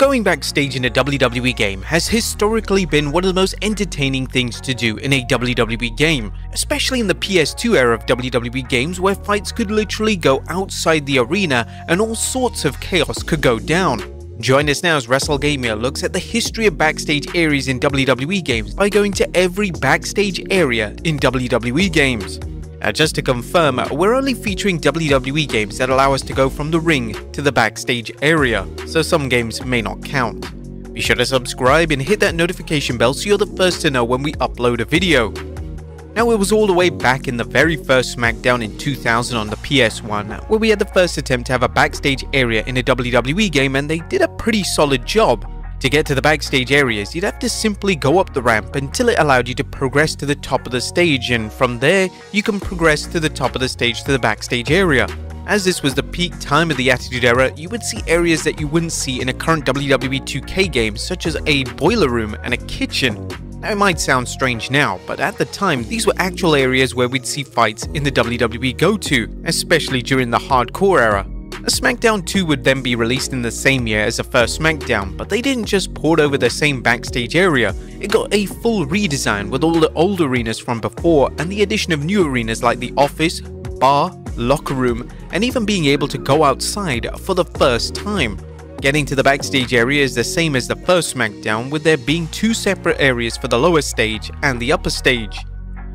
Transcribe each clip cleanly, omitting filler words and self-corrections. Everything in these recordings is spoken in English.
Going backstage in a WWE game has historically been one of the most entertaining things to do in a WWE game, especially in the PS2 era of WWE games where fights could literally go outside the arena and all sorts of chaos could go down. Join us now as WrestleGamia looks at the history of backstage areas in WWE games by going to every backstage area in WWE games. Now just to confirm, we're only featuring WWE games that allow us to go from the ring to the backstage area, so some games may not count. Be sure to subscribe and hit that notification bell so you're the first to know when we upload a video. Now it was all the way back in the very first SmackDown in 2000 on the PS1, where we had the first attempt to have a backstage area in a WWE game, and they did a pretty solid job. To get to the backstage areas, you'd have to simply go up the ramp until it allowed you to progress to the top of the stage, and from there, you can progress to the top of the stage to the backstage area. As this was the peak time of the Attitude Era, you would see areas that you wouldn't see in a current WWE 2K game, such as a boiler room and a kitchen. Now it might sound strange now, but at the time, these were actual areas where we'd see fights in the WWE go-to, especially during the hardcore era. A SmackDown 2 would then be released in the same year as the first SmackDown, but they didn't just port over the same backstage area, it got a full redesign with all the old arenas from before and the addition of new arenas like the office, bar, locker room, and even being able to go outside for the first time. Getting to the backstage area is the same as the first SmackDown, with there being two separate areas for the lower stage and the upper stage.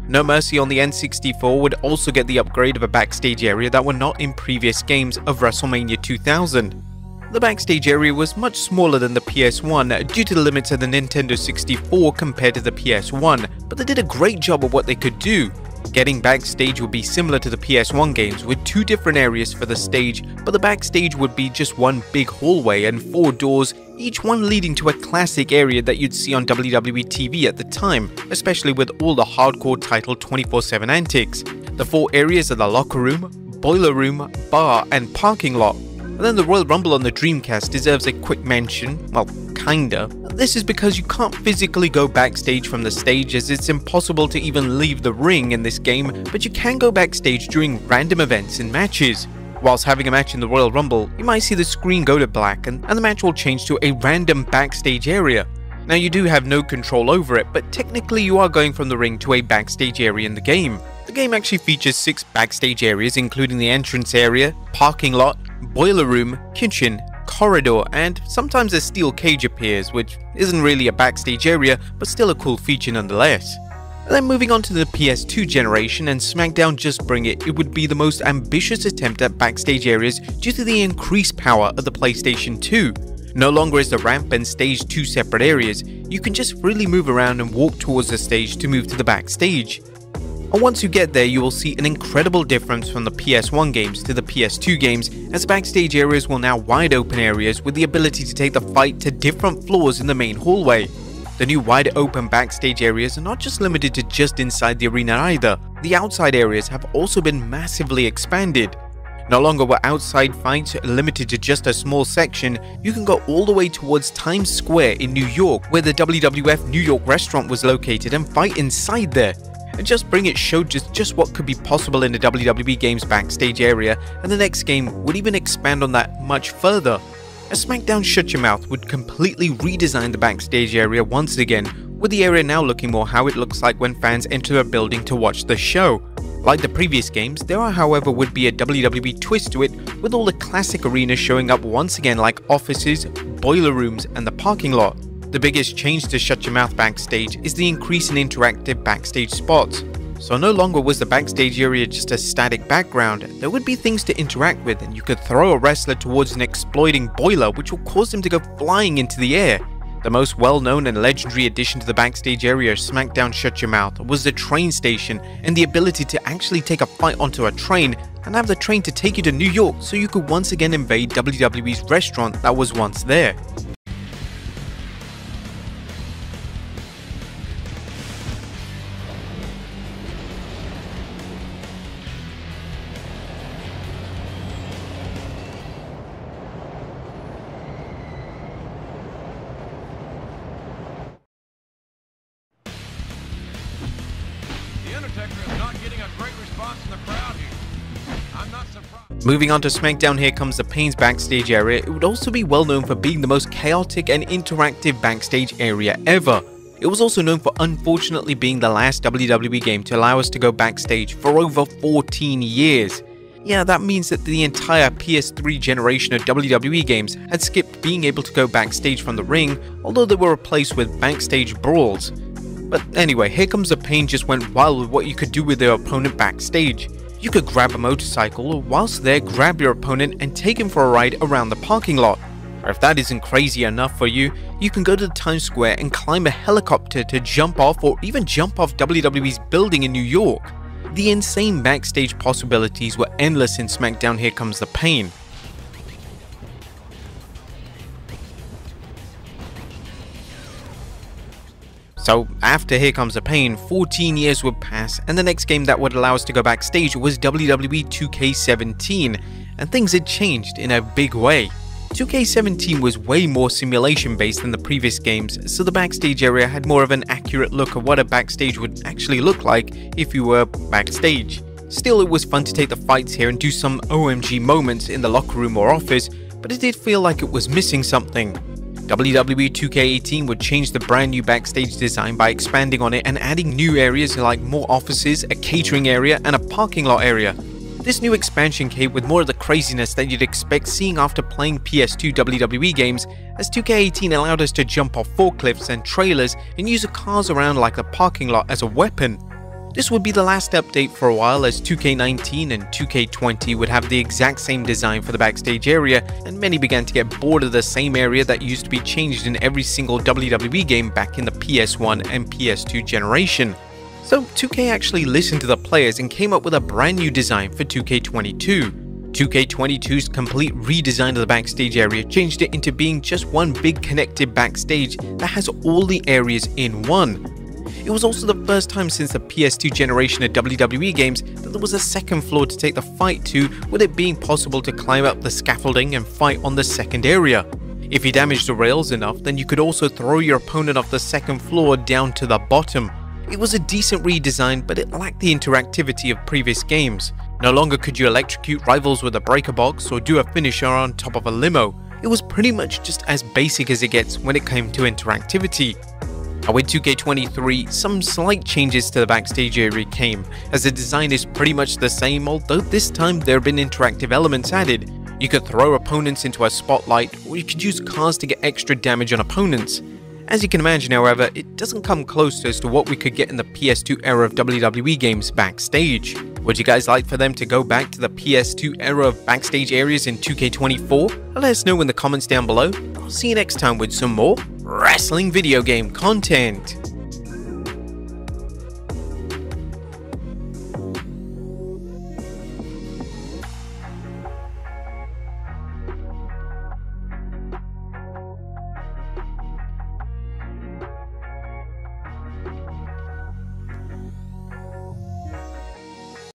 No Mercy on the N64 would also get the upgrade of a backstage area that were not in previous games of WrestleMania 2000. The backstage area was much smaller than the PS1 due to the limits of the Nintendo 64 compared to the PS1, but they did a great job of what they could do. Getting backstage would be similar to the PS1 games, with two different areas for the stage, but the backstage would be just one big hallway and four doors, each one leading to a classic area that you'd see on WWE TV at the time, especially with all the hardcore title 24/7 antics. The four areas are the locker room, boiler room, bar and parking lot. And then the Royal Rumble on the Dreamcast deserves a quick mention, well, kinda. This is because you can't physically go backstage from the stage, as it's impossible to even leave the ring in this game, but you can go backstage during random events and matches. Whilst having a match in the Royal Rumble, you might see the screen go to black and the match will change to a random backstage area. Now you do have no control over it, but technically you are going from the ring to a backstage area in the game. The game actually features 6 backstage areas, including the entrance area, parking lot, boiler room, kitchen, corridor, and sometimes a steel cage appears, which isn't really a backstage area, but still a cool feature nonetheless. And then moving on to the PS2 generation and SmackDown Just Bring It, it would be the most ambitious attempt at backstage areas due to the increased power of the PlayStation 2. No longer is the ramp and stage two separate areas, you can just freely move around and walk towards the stage to move to the backstage. And once you get there, you will see an incredible difference from the PS1 games to the PS2 games, as backstage areas were now wide open areas with the ability to take the fight to different floors in the main hallway. The new wide open backstage areas are not just limited to just inside the arena either, the outside areas have also been massively expanded. No longer were outside fights limited to just a small section, you can go all the way towards Times Square in New York, where the WWF New York restaurant was located, and fight inside there. And Just Bring It showed just what could be possible in the WWE game's backstage area, and the next game would even expand on that much further. A SmackDown Shut Your Mouth would completely redesign the backstage area once again, with the area now looking more how it looks like when fans enter a building to watch the show. Like the previous games, there are however would be a WWE twist to it, with all the classic arenas showing up once again like offices, boiler rooms and the parking lot. The biggest change to Shut Your Mouth backstage is the increase in interactive backstage spots. So no longer was the backstage area just a static background, there would be things to interact with, and you could throw a wrestler towards an exploding boiler which will cause him to go flying into the air. The most well-known and legendary addition to the backstage area of SmackDown Shut Your Mouth was the train station, and the ability to actually take a fight onto a train and have the train to take you to New York so you could once again invade WWE's restaurant that was once there. Undertaker is not getting a great response in the crowd here. Moving on to SmackDown, here comes the Payne's backstage area. It would also be well known for being the most chaotic and interactive backstage area ever. It was also known for unfortunately being the last WWE game to allow us to go backstage for over 14 years. Yeah, that means that the entire PS3 generation of WWE games had skipped being able to go backstage from the ring, although they were replaced with backstage brawls. But anyway, here comes the Payne just went wild with what you could do with their opponent backstage. You could grab a motorcycle, or whilst there, grab your opponent and take him for a ride around the parking lot. Or if that isn't crazy enough for you, you can go to the Times Square and climb a helicopter to jump off or even jump off WWE's building in New York. The insane backstage possibilities were endless in SmackDown, Here Comes the Payne. So after Here Comes the Payne, 14 years would pass, and the next game that would allow us to go backstage was WWE 2K17, and things had changed in a big way. 2K17 was way more simulation based than the previous games, so the backstage area had more of an accurate look of what a backstage would actually look like if you were backstage. Still, it was fun to take the fights here and do some OMG moments in the locker room or office, but it did feel like it was missing something. WWE 2K18 would change the brand new backstage design by expanding on it and adding new areas like more offices, a catering area, and a parking lot area. This new expansion came with more of the craziness that you'd expect seeing after playing PS2 WWE games, as 2K18 allowed us to jump off forklifts and trailers and use the cars around like the parking lot as a weapon. This would be the last update for a while, as 2K19 and 2K20 would have the exact same design for the backstage area, and many began to get bored of the same area that used to be changed in every single WWE game back in the PS1 and PS2 generation. So 2K actually listened to the players and came up with a brand new design for 2K22. 2K22's complete redesign of the backstage area changed it into being just one big connected backstage that has all the areas in one. It was also the first time since the PS2 generation of WWE games that there was a second floor to take the fight to, with it being possible to climb up the scaffolding and fight on the second area. If you damaged the rails enough, then you could also throw your opponent off the second floor down to the bottom. It was a decent redesign, but it lacked the interactivity of previous games. No longer could you electrocute rivals with a breaker box or do a finisher on top of a limo. It was pretty much just as basic as it gets when it came to interactivity. With 2K23, some slight changes to the backstage area came, as the design is pretty much the same, although this time there have been interactive elements added. You could throw opponents into a spotlight, or you could use cars to get extra damage on opponents. As you can imagine, however, it doesn't come close as to what we could get in the PS2 era of WWE games backstage. Would you guys like for them to go back to the PS2 era of backstage areas in 2K24? Let us know in the comments down below. I'll see you next time with some more wrestling video game content.